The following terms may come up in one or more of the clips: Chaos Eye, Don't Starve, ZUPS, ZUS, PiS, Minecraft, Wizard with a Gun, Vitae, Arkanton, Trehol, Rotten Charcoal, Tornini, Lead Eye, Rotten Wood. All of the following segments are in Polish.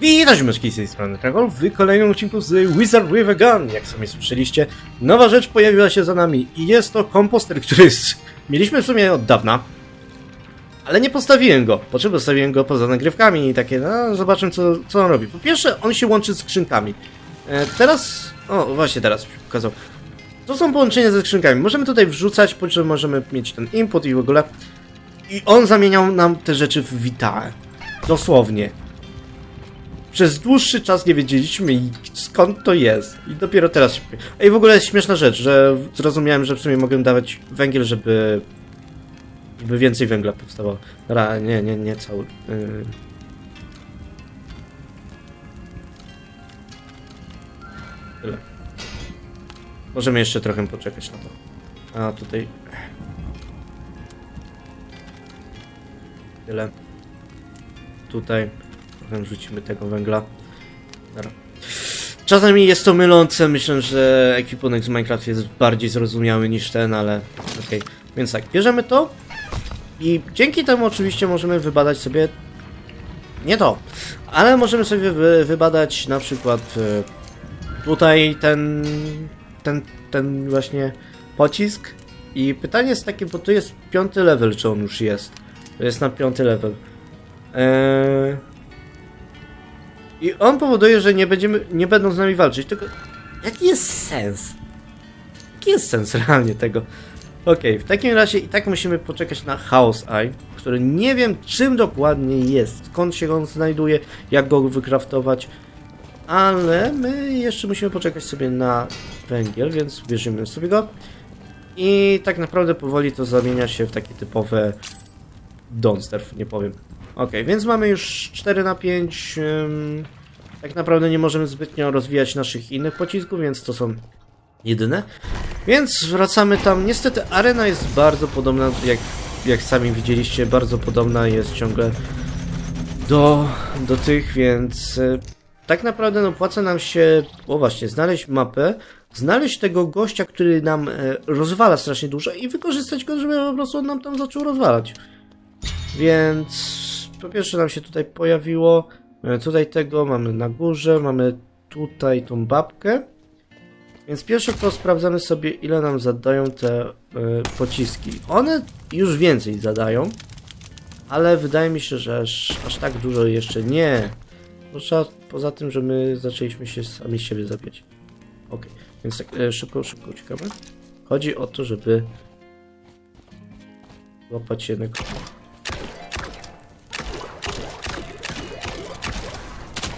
Witajcie myszki z tej strony Trehol w kolejnym odcinku z Wizard with a Gun. Jak sami słyszeliście, nowa rzecz pojawiła się za nami i jest to komposter, który mieliśmy w sumie od dawna, ale nie postawiłem go, po czym postawiłem go poza nagrywkami i takie, no zobaczmy co on robi. Po pierwsze, on się łączy z skrzynkami. Teraz, o właśnie teraz mi się pokazał. To są połączenia ze skrzynkami, możemy tutaj wrzucać, po czym możemy mieć ten input i w ogóle. I on zamieniał nam te rzeczy w Vitae. Dosłownie. Przez dłuższy czas nie wiedzieliśmy, skąd to jest. I dopiero teraz się... Ej, w ogóle jest śmieszna rzecz, że zrozumiałem, że w sumie mogłem dawać węgiel, żeby więcej węgla powstawało. Nie cały... Tyle. Możemy jeszcze trochę poczekać na to. A, tutaj... Tyle. Tutaj... Wrzucimy tego węgla. Dobra. Czasami jest to mylące. Myślę, że ekwipunek z Minecraft jest bardziej zrozumiały niż ten, ale okej. Więc tak, bierzemy to i dzięki temu oczywiście możemy wybadać sobie nie to, ale możemy sobie wybadać na przykład tutaj ten właśnie pocisk. I pytanie jest takie, bo tu jest 5. level, czy on już jest? To jest na 5. level. I on powoduje, że nie będą z nami walczyć, tylko... Jaki jest sens? Jaki jest sens realnie tego? Okej, w takim razie i tak musimy poczekać na Chaos Eye, który nie wiem czym dokładnie jest, skąd się on znajduje, jak go wykraftować, ale my jeszcze musimy poczekać sobie na węgiel, więc bierzemy sobie go. I tak naprawdę powoli to zamienia się w takie typowe... Don't Starve, nie powiem. Okej, więc mamy już 4/5. Tak naprawdę nie możemy zbytnio rozwijać naszych innych pocisków, więc to są jedyne. Więc wracamy tam. Niestety arena jest bardzo podobna, jak sami widzieliście, bardzo podobna jest ciągle do tych, więc tak naprawdę no, opłaca nam się, o właśnie, znaleźć mapę, znaleźć tego gościa, który nam rozwala strasznie dużo i wykorzystać go, żeby po prostu on nam tam zaczął rozwalać. Więc... Po pierwsze nam się tutaj pojawiło, mamy tutaj tego, mamy na górze, mamy tutaj tą babkę. Więc pierwsze to sprawdzamy sobie, ile nam zadają te pociski. One już więcej zadają, ale wydaje mi się, że aż tak dużo jeszcze nie. Poza tym, że my zaczęliśmy się sami siebie zabijać. Okej, więc tak szybko uciekamy. Chodzi o to, żeby łapać jednego.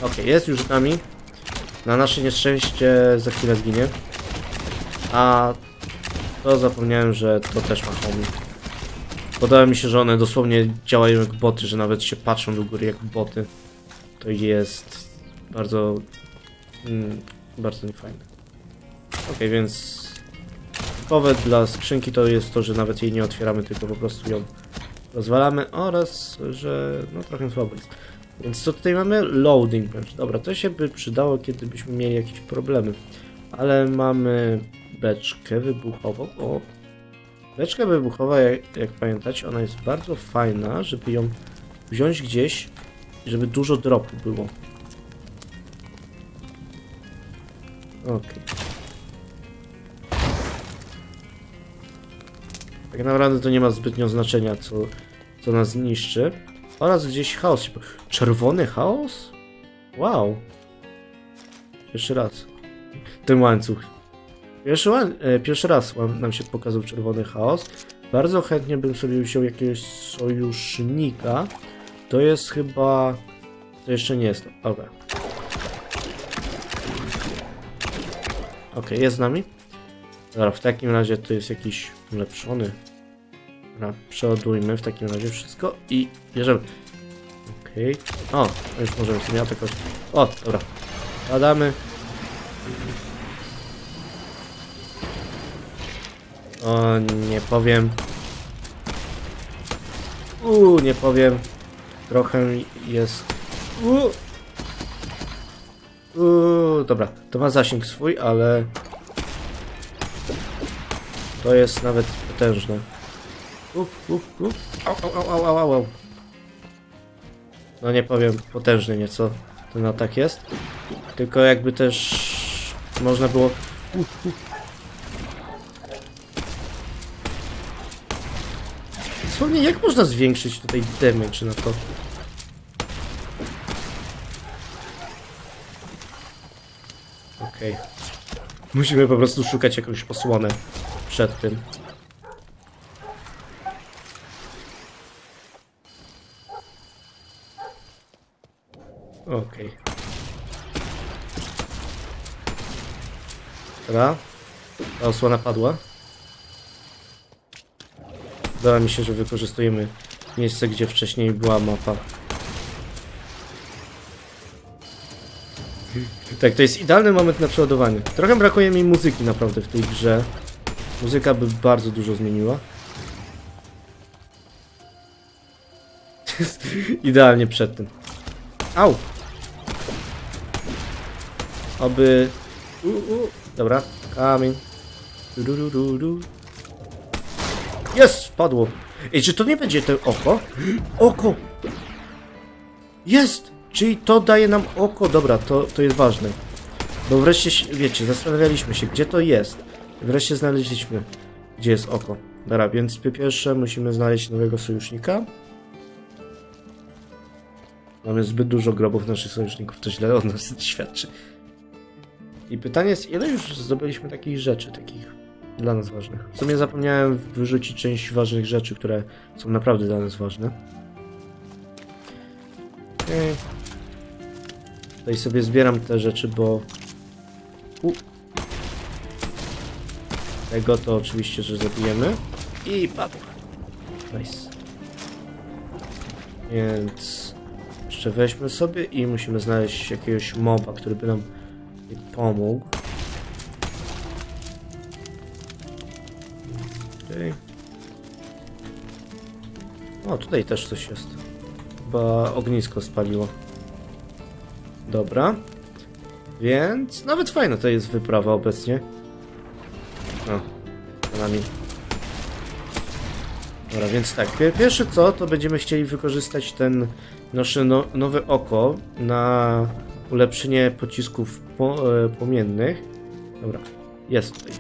Okej, jest już z nami. Na nasze nieszczęście za chwilę zginie. A to zapomniałem, że to też ma homie. Podoba mi się, że one dosłownie działają jak boty, że nawet się patrzą do góry jak boty. To jest bardzo... bardzo niefajne. Okej, więc... Typowe dla skrzynki to jest to, że nawet jej nie otwieramy, tylko po prostu ją rozwalamy oraz, że no trochę słabo jest. Więc co tutaj mamy? Loading bench. Dobra, to się by przydało, kiedy byśmy mieli jakieś problemy. Ale mamy beczkę wybuchową. O! Beczka wybuchowa, jak pamiętacie, ona jest bardzo fajna, żeby ją wziąć gdzieś, żeby dużo dropu było. Okej. Tak naprawdę to nie ma zbytnio znaczenia, co nas zniszczy. Oraz gdzieś chaos. Czerwony chaos? Wow. Pierwszy raz. Ten łańcuch. Pierwszy raz nam się pokazał czerwony chaos. Bardzo chętnie bym sobie wziął jakiegoś sojusznika. To jest chyba... To jeszcze nie jest. Dobra. Okej, jest z nami. Dobra, w takim razie to jest jakiś ulepszony. Dobra, przeładujmy w takim razie wszystko i bierzemy. Okej. O, już możemy sobie atakować. O, dobra. Badamy. O, nie powiem. Nie powiem. Trochę jest... Dobra, to ma zasięg swój, ale... To jest nawet potężne. Au, au, au, au, au, au. No nie powiem, potężny nieco. Ten atak jest. Tylko jakby też można było... Słownie, jak można zwiększyć tutaj damage na to? Okej. Musimy po prostu szukać jakąś osłonę przed tym. Okej. Dobra. Ta osłona padła. Wydaje mi się, że wykorzystujemy miejsce, gdzie wcześniej była mapa. Tak, to jest idealny moment na przeładowanie. Trochę brakuje mi muzyki naprawdę w tej grze. Muzyka by bardzo dużo zmieniła. Idealnie przed tym. Au! Oby... Dobra, kamień. Jest! Padło! Ej, czy to nie będzie to oko? Oko! Jest! Czyli to daje nam oko. Dobra, to jest ważne. Bo wreszcie, wiecie, zastanawialiśmy się, gdzie to jest. Wreszcie znaleźliśmy, gdzie jest oko. Dobra, więc po pierwsze musimy znaleźć nowego sojusznika. Mamy zbyt dużo grobów naszych sojuszników, to źle o nas świadczy. I pytanie jest, ile już zdobyliśmy takich rzeczy, takich dla nas ważnych? W sumie zapomniałem wyrzucić część ważnych rzeczy, które są naprawdę dla nas ważne. Tutaj sobie zbieram te rzeczy, bo... Tego to oczywiście, że zabijemy. I padło. Nice. Więc... Jeszcze weźmy sobie i musimy znaleźć jakiegoś moba, który by nam pomógł. Okay. O, tutaj też coś jest. Chyba ognisko spaliło. Dobra. Więc nawet fajna to jest wyprawa obecnie. No, za nami. Dobra, więc tak. Pierwsze co, to będziemy chcieli wykorzystać ten... Nasze nowe oko na ulepszenie pocisków płomiennych. Dobra, jest tutaj.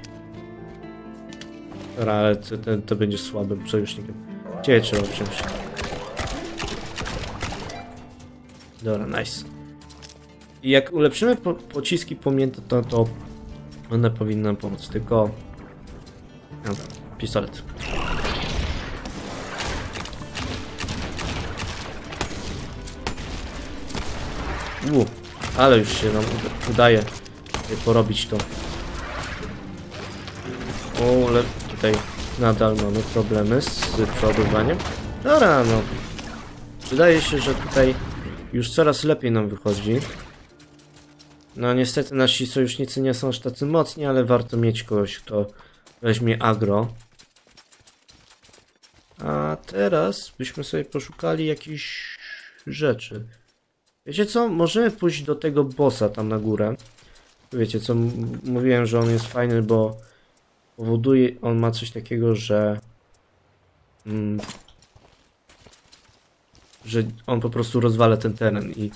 Dobra, ale to będzie słabym sojusznikiem. Ciebie trzeba wziąć. Dobra, nice. I jak ulepszymy pociski płomienne, to one powinny nam pomóc. Tylko... Dobra, pistolet. Ale już się nam udaje porobić to. O, ale tutaj nadal mamy problemy z przeładowaniem. Dobra, no. Wydaje się, że tutaj już coraz lepiej nam wychodzi. No niestety nasi sojusznicy nie są aż tacy mocni, ale warto mieć kogoś, kto weźmie agro. A teraz byśmy sobie poszukali jakichś rzeczy. Wiecie co? Możemy pójść do tego bossa tam na górę. Wiecie co? Mówiłem, że on jest fajny, bo powoduje... On ma coś takiego, że... że on po prostu rozwala ten teren i...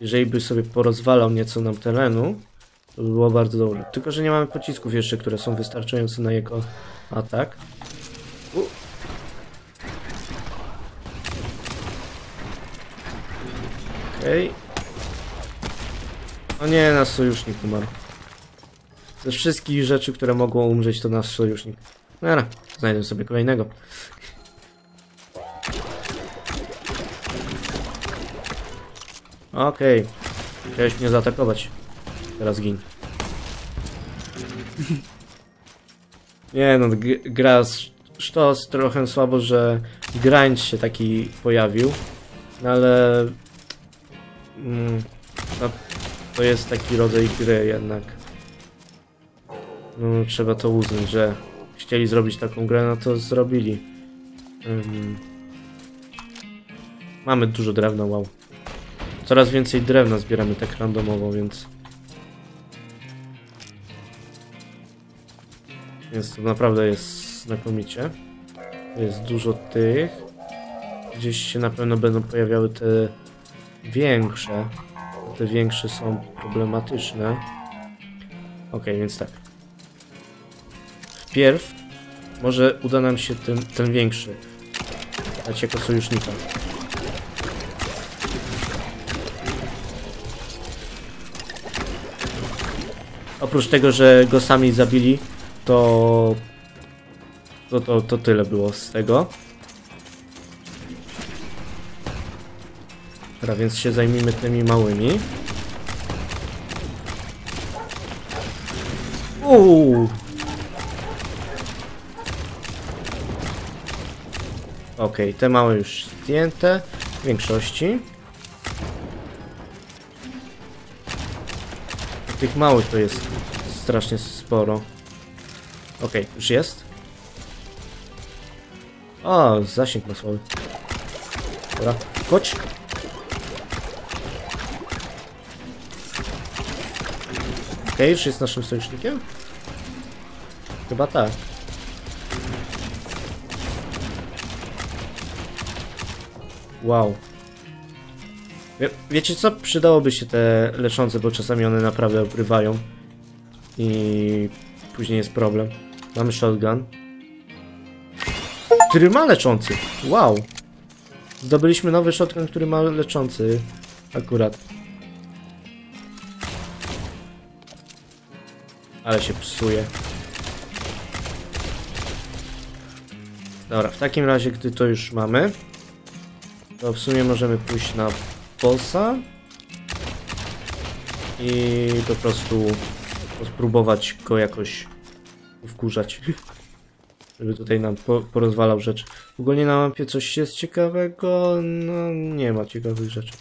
Jeżeli by sobie porozwalał nieco nam terenu, to by było bardzo dobre. Tylko, że nie mamy pocisków jeszcze, które są wystarczające na jego atak. Okej. O nie, nasz sojusznik umarł. Ze wszystkich rzeczy, które mogło umrzeć, to nasz sojusznik. Dobra, znajdę sobie kolejnego. Okej. Chciałeś mnie zaatakować. Teraz gin. Nie no, gra sztos, trochę słabo, że grind się taki pojawił. Ale... to jest taki rodzaj gry jednak. No, trzeba to uznać, że chcieli zrobić taką grę, no to zrobili. Mamy dużo drewna, wow. Coraz więcej drewna zbieramy tak randomowo, więc... Więc to naprawdę jest znakomicie. Jest dużo tych. Gdzieś się na pewno będą pojawiały te... większe. Te większe są problematyczne. Ok, więc tak. Wpierw może uda nam się ten większy dać jako sojusznika. Oprócz tego, że go sami zabili, to tyle było z tego. Dobra, więc się zajmijmy tymi małymi. Okej, te małe już zdjęte w większości. Tych małych to jest strasznie sporo. Okej, już jest. O, zasięg ma słaby. Dobra, chodź. Okej, już jest naszym sojusznikiem? Chyba tak. Wow. Wiecie co? Przydałoby się te leczące, bo czasami one naprawdę obrywają. I później jest problem. Mamy shotgun, który ma leczący. Wow. Zdobyliśmy nowy shotgun, który ma leczący. Akurat. Ale się psuje. Dobra, w takim razie, gdy to już mamy, to w sumie możemy pójść na bossa i po prostu spróbować go jakoś wkurzać, żeby tutaj nam porozwalał rzeczy. Ogólnie na mapie coś jest ciekawego? No nie ma ciekawych rzeczy.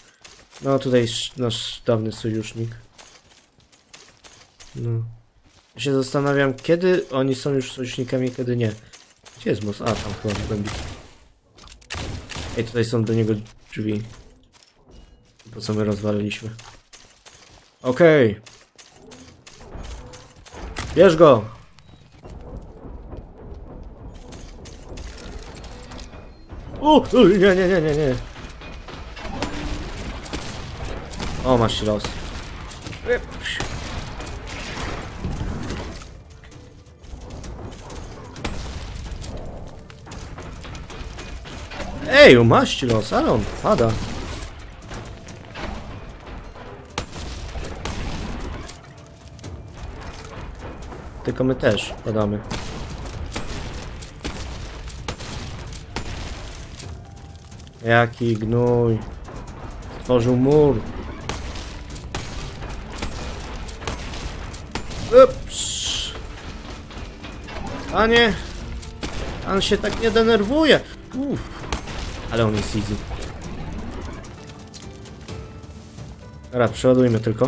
No tutaj nasz dawny sojusznik. No. Ja się zastanawiam, kiedy oni są już sojusznikami, kiedy nie. Gdzie jest boss? A, tam chyba głębi. Ej, tutaj są do niego drzwi. Po co my rozwaliliśmy? Okej. Bierz go! Nie. O, masz los. Ej, masz los, ale on pada. Tylko my też padamy. Jaki gnój. Stworzył mur. Ups. Panie. Pan się tak nie denerwuje. Uff. Ale on jest easy. Dobra, przeładujmy tylko.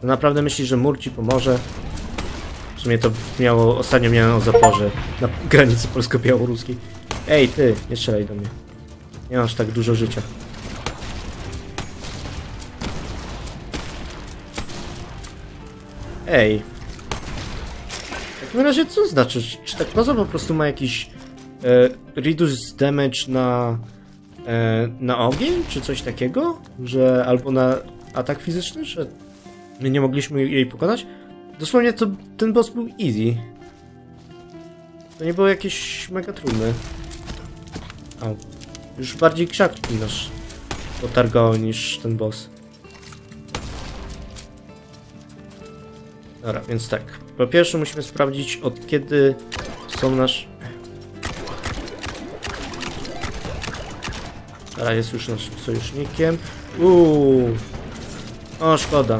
To naprawdę myśli, że mur ci pomoże? W sumie to miało, ostatnio miałem o zaporze na granicy polsko-białoruskiej. Ej ty, nie strzelaj do mnie. Nie masz tak dużo życia. Ej. W takim razie co znaczy? Czy ta koza po prostu ma jakiś reduce damage na ogień? Czy coś takiego? Że albo na atak fizyczny? Że my nie mogliśmy jej pokonać? Dosłownie to ten boss był easy. To nie było jakieś mega trudne. Au. Już bardziej krzaki nasz potargało niż ten boss. Dobra, więc tak. Po pierwsze musimy sprawdzić, od kiedy są nasz... Dobra, jest już naszym sojusznikiem. O, szkoda.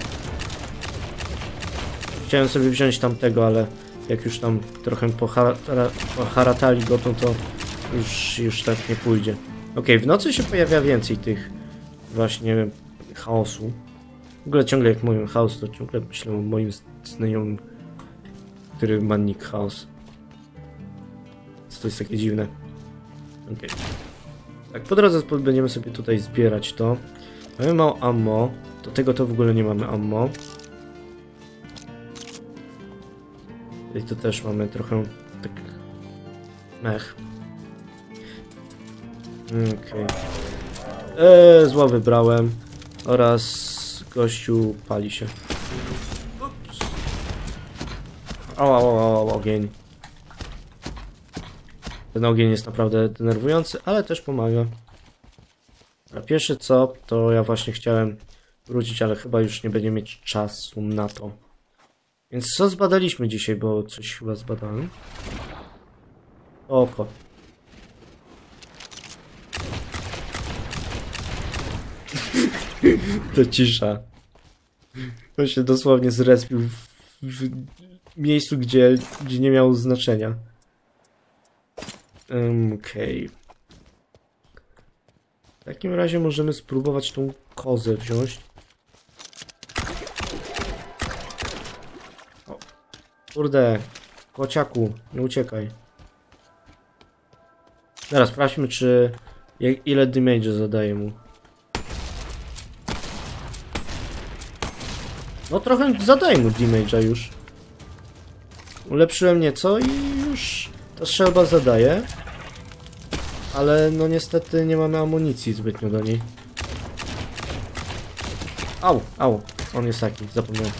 Chciałem sobie wziąć tamtego, ale jak już tam trochę poharatali go, to już tak nie pójdzie. Okej, w nocy się pojawia więcej tych właśnie chaosu. W ogóle ciągle jak mówię chaos, to ciągle myślę o moim znajomym, który ma nick chaos. Co to jest takie dziwne. Okej. Tak, po drodze będziemy sobie tutaj zbierać to. Mamy mało ammo. Do tego to w ogóle nie mamy ammo. I to też mamy trochę tak mech. Okej. Zło wybrałem. Oraz gościu pali się. O, ogień. Ten ogień jest naprawdę denerwujący, ale też pomaga. A pierwsze co, to ja właśnie chciałem wrócić, ale chyba już nie będziemy mieć czasu na to. Więc co zbadaliśmy dzisiaj, bo coś chyba zbadałem. Oko. To cisza. On się dosłownie zrespił w miejscu, gdzie nie miał znaczenia. Okej. W takim razie możemy spróbować tą kozę wziąć. O, kurde, kociaku, nie uciekaj. Teraz sprawdźmy, ile damage zadaje mu. No trochę zadaje mu damage'a już. Ulepszyłem nieco i już ta strzelba zadaje. Ale no niestety nie mamy amunicji zbytnio do niej. Au, on jest taki, zapomniałem.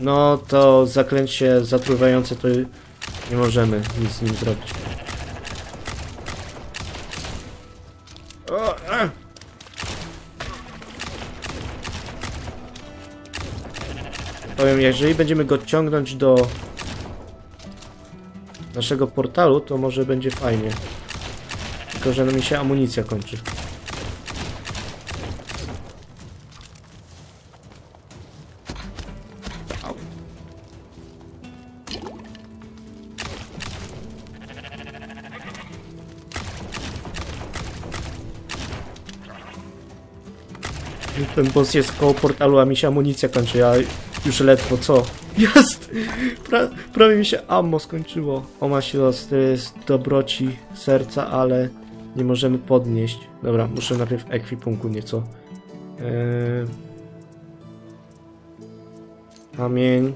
No to zaklęcie zatruwające to nie możemy nic z nim zrobić. Powiem, jeżeli będziemy go ciągnąć do naszego portalu, to może będzie fajnie. Tylko, że mi się amunicja kończy. Au. Ten boss jest koło portalu, a mi się amunicja kończy. Ja już ledwo co. Jest! Prawie mi się ammo skończyło. O maści los, to jest dobroci serca, ale nie możemy podnieść. Dobra, muszę najpierw ekwipunku nieco. Kamień.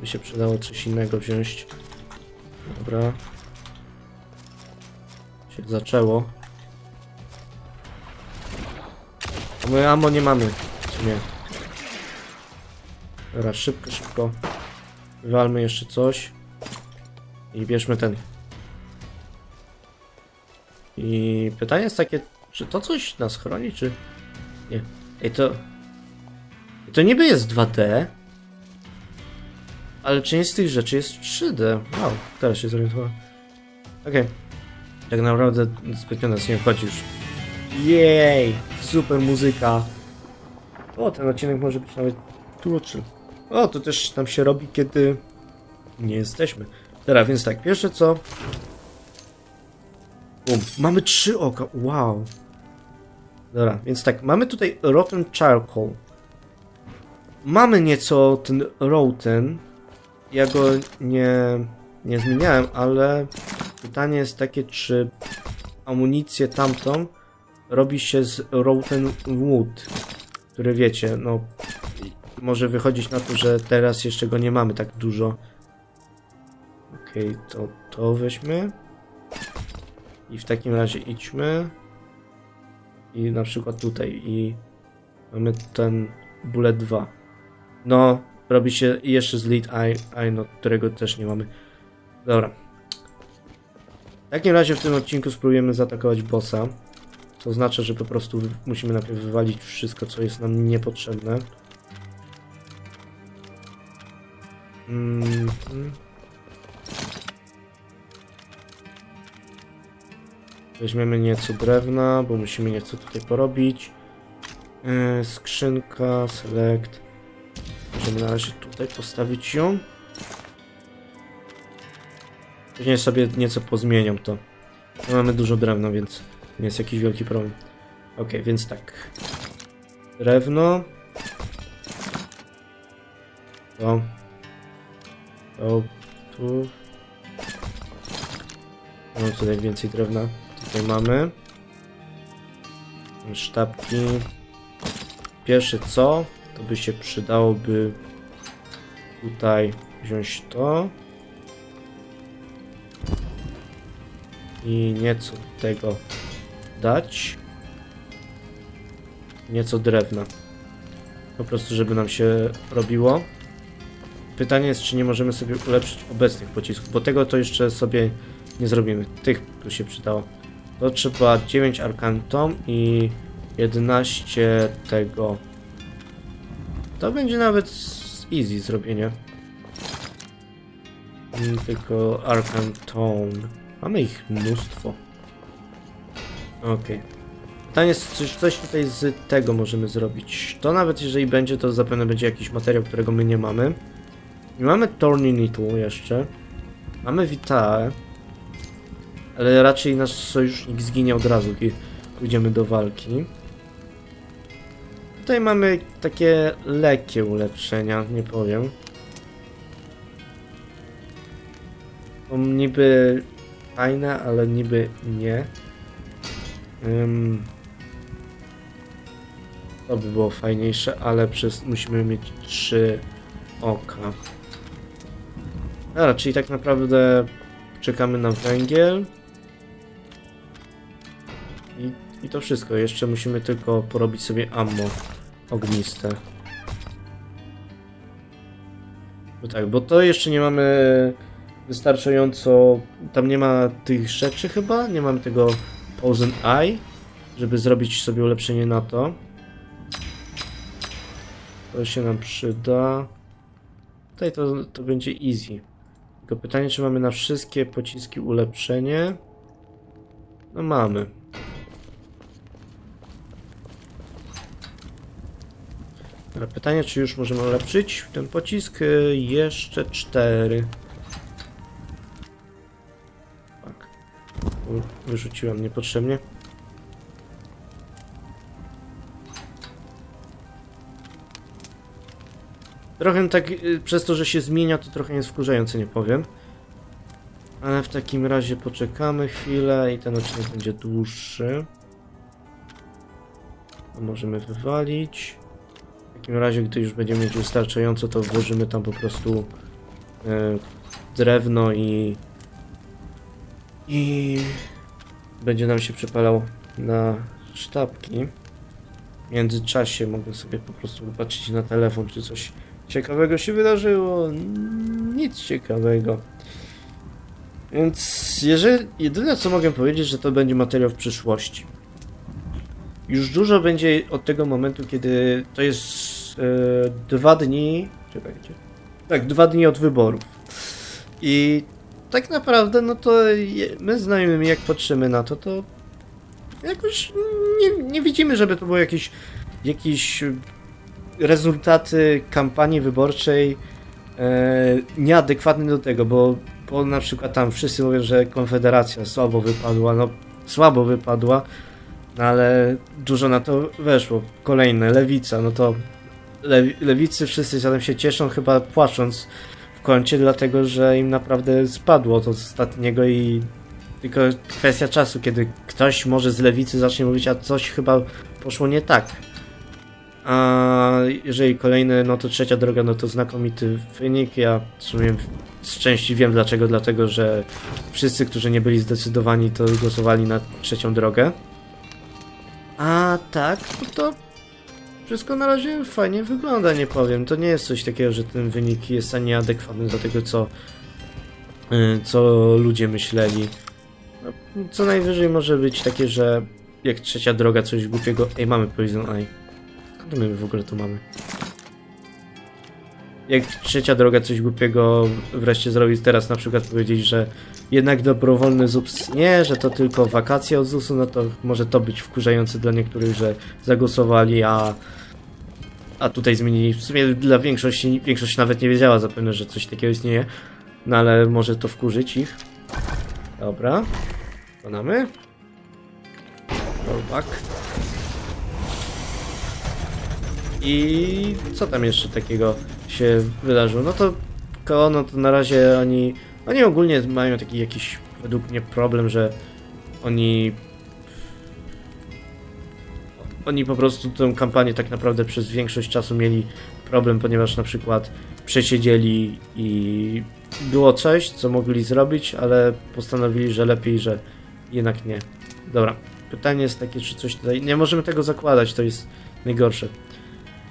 By się przydało coś innego wziąć. Dobra. Się zaczęło. A my ammo nie mamy w sumie. Dobra, szybko. Wywalmy jeszcze coś. I bierzmy ten. I pytanie jest takie, czy to coś nas chroni, czy... Nie. Ej, to niby jest 2D. Ale część z tych rzeczy jest 3D. Wow, teraz się zorientowałem. Okej. Tak naprawdę zbytnio nas nie wchodzi już. Jej! Super muzyka. O, ten odcinek może być nawet krótszy. O, to też nam się robi, kiedy nie jesteśmy. Teraz, więc tak, pierwsze co... mamy 3 oka, wow. Dobra, więc tak, mamy tutaj Rotten Charcoal. Mamy nieco ten Rotten. Ja go nie zmieniałem, ale pytanie jest takie, czy amunicję tamtą robi się z Rotten Wood, który wiecie, no... Może wychodzić na to, że teraz jeszcze go nie mamy tak dużo. Okej, to weźmy. I w takim razie idźmy. I na przykład tutaj. I mamy ten bullet 2. No, robi się jeszcze z Lead Eye, no, którego też nie mamy. Dobra. W takim razie w tym odcinku spróbujemy zaatakować bossa. To znaczy, że po prostu musimy najpierw wywalić wszystko, co jest nam niepotrzebne. Weźmiemy nieco drewna, bo musimy nieco tutaj porobić. Skrzynka, select. Możemy na razie tutaj postawić ją. Później sobie nieco pozmieniam to. No, mamy dużo drewna, więc nie jest jakiś wielki problem. Ok, więc tak. Drewno. Tu. Mamy tutaj więcej drewna. Tutaj mamy. Sztabki. Pierwsze co, to by się przydałoby tutaj wziąć to. I nieco tego dać. Nieco drewna. Po prostu, żeby nam się robiło. Pytanie jest, czy nie możemy sobie ulepszyć obecnych pocisków, bo tego to jeszcze sobie nie zrobimy. Tych tu się przydało. To trzeba 9 Arkanton i 11 tego. To będzie nawet easy zrobienie. Tylko Arkanton. Mamy ich mnóstwo. Ok. Pytanie jest, czy coś tutaj z tego możemy zrobić. To nawet jeżeli będzie, to zapewne będzie jakiś materiał, którego my nie mamy. I mamy Tornini tu jeszcze. Mamy Vitae. Ale raczej nasz sojusznik zginie od razu, kiedy pójdziemy do walki. Tutaj mamy takie lekkie ulepszenia, nie powiem. To niby fajne, ale niby nie. To by było fajniejsze, ale musimy mieć 3 oka. Dobra, czyli tak naprawdę czekamy na węgiel. I to wszystko. Jeszcze musimy tylko porobić sobie ammo ogniste. No tak, bo to jeszcze nie mamy wystarczająco... Tam nie ma tych rzeczy chyba? Nie mamy tego Poison Eye, żeby zrobić sobie ulepszenie na to. To się nam przyda. Tutaj to będzie easy. Tylko pytanie, czy mamy na wszystkie pociski ulepszenie? No mamy. Pytanie, czy już możemy ulepszyć ten pocisk? Jeszcze 4. Tak. Wyrzuciłem niepotrzebnie. Trochę tak, przez to, że się zmienia, to trochę jest wkurzające, nie powiem. Ale w takim razie poczekamy chwilę i ten odcinek będzie dłuższy. To możemy wywalić. W takim razie, gdy już będziemy mieć wystarczająco, to włożymy tam po prostu drewno i będzie nam się przepalał na sztabki. W międzyczasie mogę sobie po prostu popatrzeć na telefon, czy coś ciekawego się wydarzyło. Nic ciekawego. Więc jeżeli, jedyne co mogę powiedzieć, że to będzie materiał w przyszłości. Już dużo będzie od tego momentu, kiedy to jest 2 dni... Czekajcie. Tak, 2 dni od wyborów. I tak naprawdę, no to my znajomymi, jak patrzymy na to, to jakoś nie widzimy, żeby to były jakieś rezultaty kampanii wyborczej nieadekwatne do tego, bo na przykład tam wszyscy mówią, że Konfederacja słabo wypadła, no słabo wypadła. Ale dużo na to weszło. Kolejne, Lewica, no to Lewicy wszyscy zatem się cieszą, chyba płacząc w kącie, dlatego że im naprawdę spadło od ostatniego i tylko kwestia czasu, kiedy ktoś może z Lewicy zacznie mówić, a coś chyba poszło nie tak. A jeżeli kolejne, no to Trzecia Droga, no to znakomity wynik. Ja w sumie z części wiem dlaczego, dlatego że wszyscy, którzy nie byli zdecydowani, to głosowali na Trzecią Drogę. A tak, to wszystko na razie fajnie wygląda, nie powiem. To nie jest coś takiego, że ten wynik jest ani adekwatny do tego, co ludzie myśleli. No, co najwyżej może być takie, że jak Trzecia Droga coś głupiego... Ej, mamy Poison Eye. Skąd my w ogóle to mamy? Jak Trzecia Droga coś głupiego wreszcie zrobić, teraz na przykład powiedzieć, że jednak dobrowolny ZUPS nie, że to tylko wakacje od ZUS-u, no to może to być wkurzające dla niektórych, że zagłosowali, a tutaj zmienili. W sumie dla większość nawet nie wiedziała zapewne, że coś takiego istnieje, no ale może to wkurzyć ich. Dobra, konamy. Rollback. I co tam jeszcze takiego się wydarzyło? No to no to na razie oni ogólnie mają taki jakiś według mnie problem, że oni po prostu tę kampanię tak naprawdę przez większość czasu mieli problem, ponieważ na przykład przesiedzieli i było coś, co mogli zrobić, ale postanowili, że lepiej, że jednak nie. Dobra, pytanie jest takie, czy coś tutaj... Nie możemy tego zakładać, to jest najgorsze.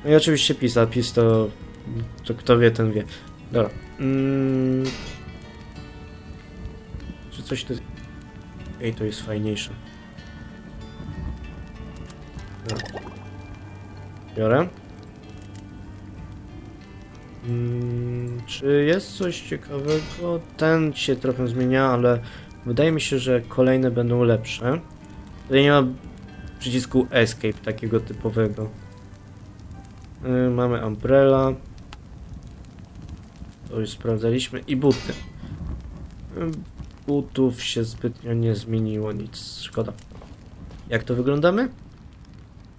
No i oczywiście PiS, a PiS to kto wie, ten wie. Dobra. Czy coś tutaj... Ej, to jest fajniejsze. Dobra. Biorę. Czy jest coś ciekawego? Ten się trochę zmienia, ale wydaje mi się, że kolejne będą lepsze. Tutaj nie ma przycisku escape takiego typowego. Mamy umbrella. To już sprawdzaliśmy. I buty. Butów się zbytnio nie zmieniło nic. Szkoda. Jak to wyglądamy?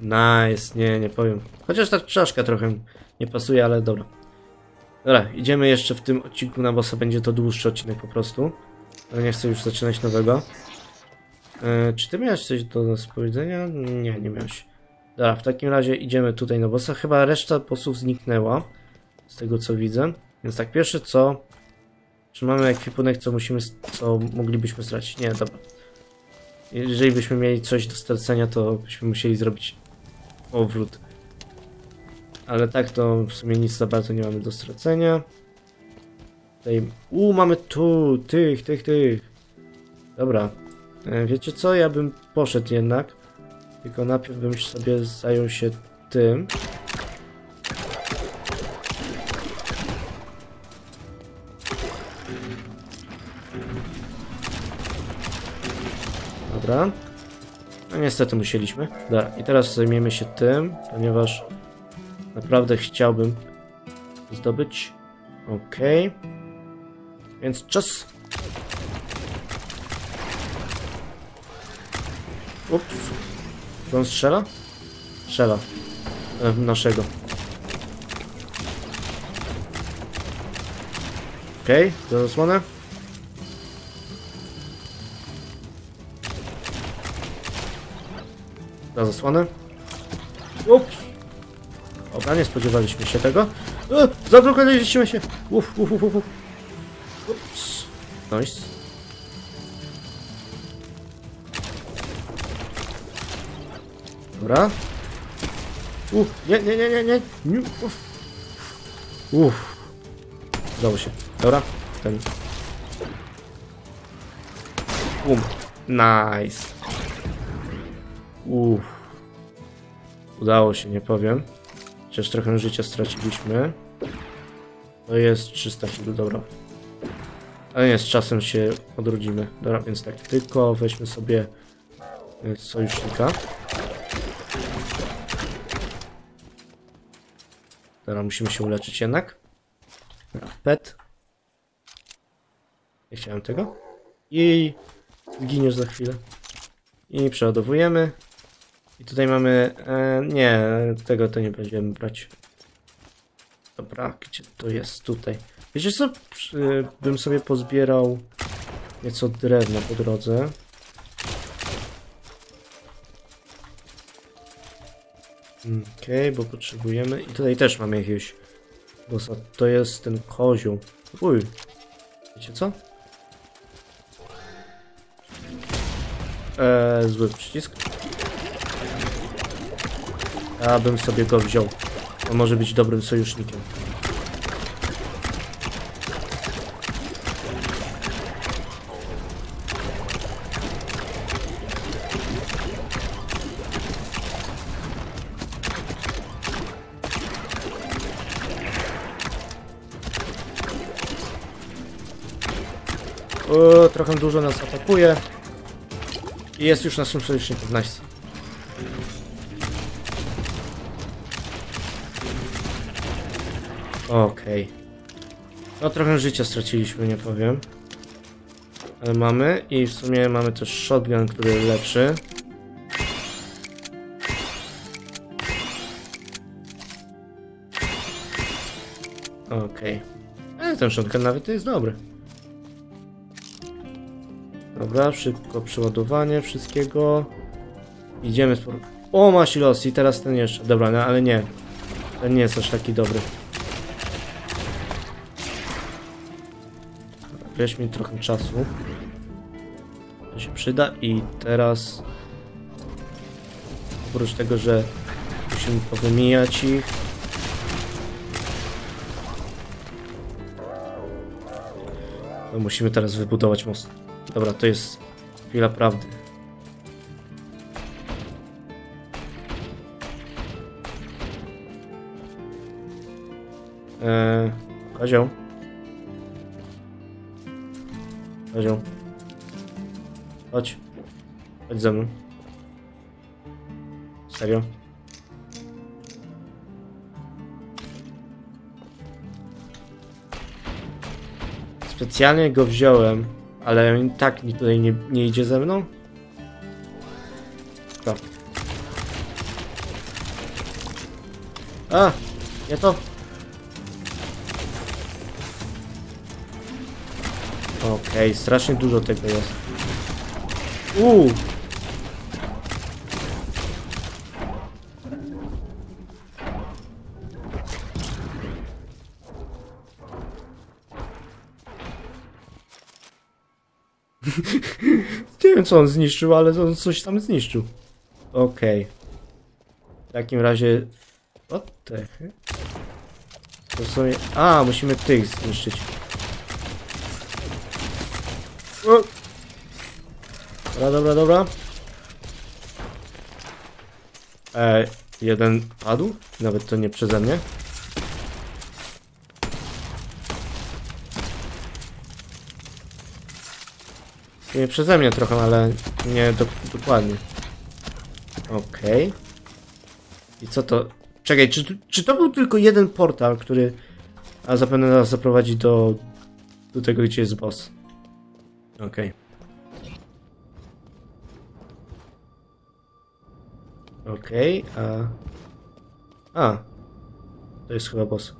Nice, nie powiem. Chociaż ta czaszka trochę nie pasuje, ale dobra. Dobra, idziemy jeszcze w tym odcinku na bossa, będzie to dłuższy odcinek po prostu. Ale nie chcę już zaczynać nowego. Czy ty miałeś coś do nas powiedzenia? Nie, nie miałeś. Dobra, w takim razie idziemy tutaj na bossa. Chyba reszta bossów zniknęła, z tego co widzę. Więc tak, pierwsze co... Czy mamy ekwipunek, co moglibyśmy stracić? Nie, dobra. Jeżeli byśmy mieli coś do stracenia, to byśmy musieli zrobić powrót. Ale tak to w sumie nic za bardzo nie mamy do stracenia. Tutaj... mamy tu tych. Dobra. Wiecie co? Ja bym poszedł jednak. Tylko najpierw bym sobie zajął się tym. Dobra. No niestety musieliśmy. Dobra. I teraz zajmiemy się tym, ponieważ... Naprawdę chciałbym zdobyć. Okej. Więc czas. Ups. Czy on strzela? Strzela. Naszego. Okej, za zasłonę. Za zasłonę. Ups. Dobra, nie spodziewaliśmy się tego. Zablokowaliśmy się. Ups. Nice. Dobra. Nie. Udało się. Dobra. Ten. Nice. Udało się, nie powiem. Chociaż trochę życia straciliśmy. To jest 300 kg, dobra. Ale nie, z czasem się odrodzimy. Dobra, więc tak, tylko weźmy sobie sojusznika. Dobra, musimy się uleczyć jednak. Pet. Nie chciałem tego. I zginiesz za chwilę. I przeładowujemy. I tutaj mamy... nie, tego to nie będziemy brać. Dobra, gdzie to jest? Tutaj. Wiecie co? Bym sobie pozbierał nieco drewna po drodze. Okej, bo potrzebujemy... I tutaj też mamy jakiegoś bossa. To jest ten kozioł. Uj. Wiecie co? Zły przycisk. Ja bym sobie go wziął. On może być dobrym sojusznikiem. Trochę dużo nas atakuje. I jest już naszym sojusznikiem. Nice. Okej. No trochę życia straciliśmy, nie powiem. Ale mamy i w sumie mamy też shotgun, który leczy. Okej. Ale ten shotgun nawet jest dobry. Dobra, szybko przeładowanie wszystkiego. Idziemy sporo. O, ma silos i teraz ten jeszcze. Dobra, no ale nie. Ten nie jest aż taki dobry. Weź mi trochę czasu. To się przyda i teraz oprócz tego, że musimy powymijać ich, to musimy teraz wybudować most. Dobra, to jest chwila prawdy. Kazio. Kazio. Chodź. Chodź ze mną. Serio? Specjalnie go wziąłem, ale i tak tutaj nie idzie ze mną? Co? A! Nie to! Okej, strasznie dużo tego jest. Nie wiem, co on zniszczył, ale on coś tam zniszczył. Okej. W takim razie... What the heck? To sobie... A, musimy tych zniszczyć. Dobra, dobra, dobra. Jeden padł? Nawet to nie przeze mnie. Nie przeze mnie trochę, ale nie dokładnie. Okej. I co to? Czekaj, czy to był tylko jeden portal, który... A zapewne nas zaprowadzi do tego, gdzie jest boss. Okej, a! To jest chyba boss.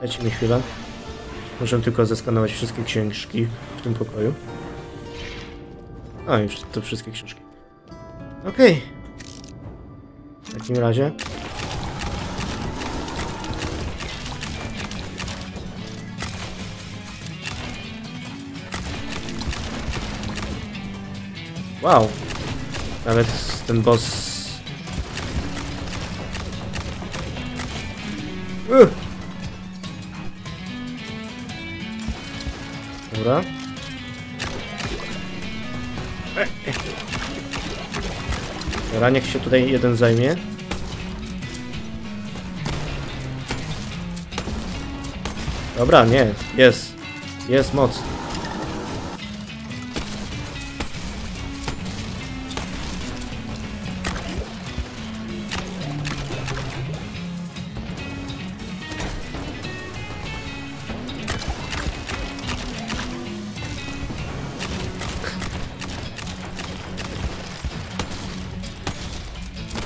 Dajcie mi chwilę. Muszę tylko zeskanować wszystkie książki w tym pokoju. A, już to wszystkie książki. Okej. W takim razie... Wow, nawet ten boss... Dobra. Dobra, niech się tutaj jeden zajmie. Dobra, nie, jest. Jest moc.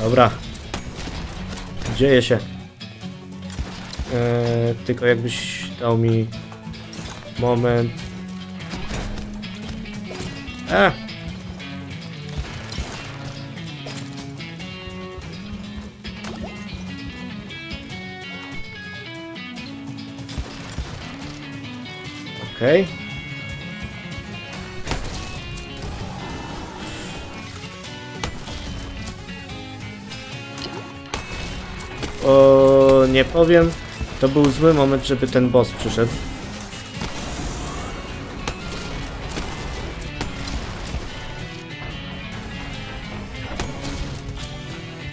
Dobra, dzieje się. Tylko jakbyś dał mi moment. Okej. O, nie powiem, to był zły moment, żeby ten boss przyszedł.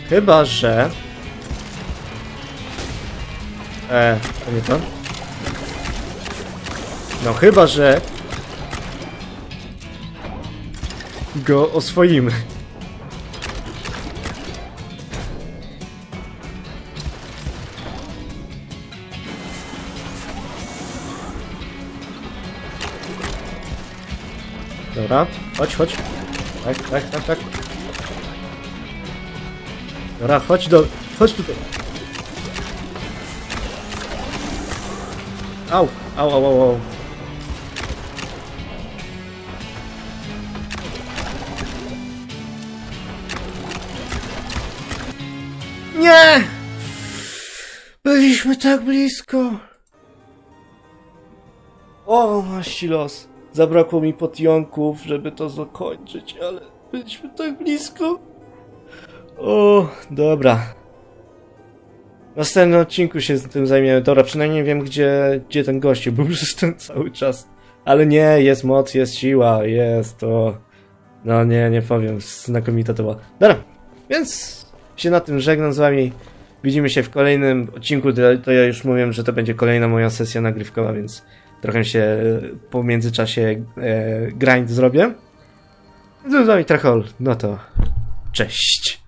Chyba że... to nie to? No chyba że... go oswoimy. Dobra, chodź, chodź. Tak. Dobra, chodź tutaj. Au. Nie! Byliśmy tak blisko. O, nasi los. Zabrakło mi potionków, żeby to zakończyć, ale byliśmy tak blisko. O, dobra. W następnym odcinku się z tym zajmiemy. Dobra, przynajmniej wiem, gdzie ten gościu był przez ten cały czas. Ale nie, jest moc, jest siła, jest to... No nie powiem, znakomita to była. Dobra, więc się na tym żegnam z wami. Widzimy się w kolejnym odcinku. To ja już mówiłem, że to będzie kolejna moja sesja nagrywkowa, więc trochę się po międzyczasie grind zrobię. Z wami Trehol, no to cześć.